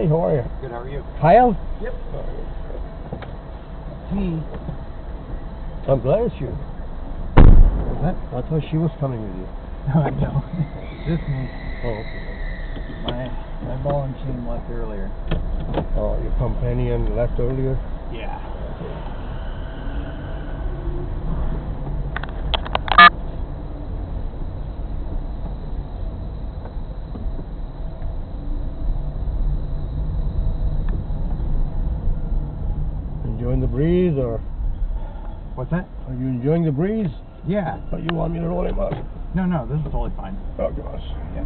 Hey, how are you? Good, how are you? Kyle? Yep. I'm glad it's you. What? I thought she was coming with you. No, I don't. Just me. Oh, okay. My ball and chain left earlier. Oh, your companion left earlier? Yeah. Enjoying the breeze, or what's that? Are you enjoying the breeze? Yeah. But you want me to roll him up? No, this is totally fine. Oh gosh. Yeah.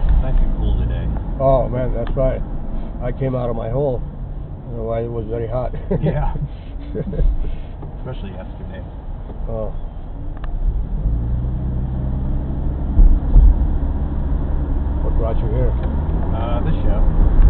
It's nice and cool today. Oh man, that's right. I came out of my hole. I don't know why it was very hot. Yeah. Especially yesterday. Oh. What brought you here? This show.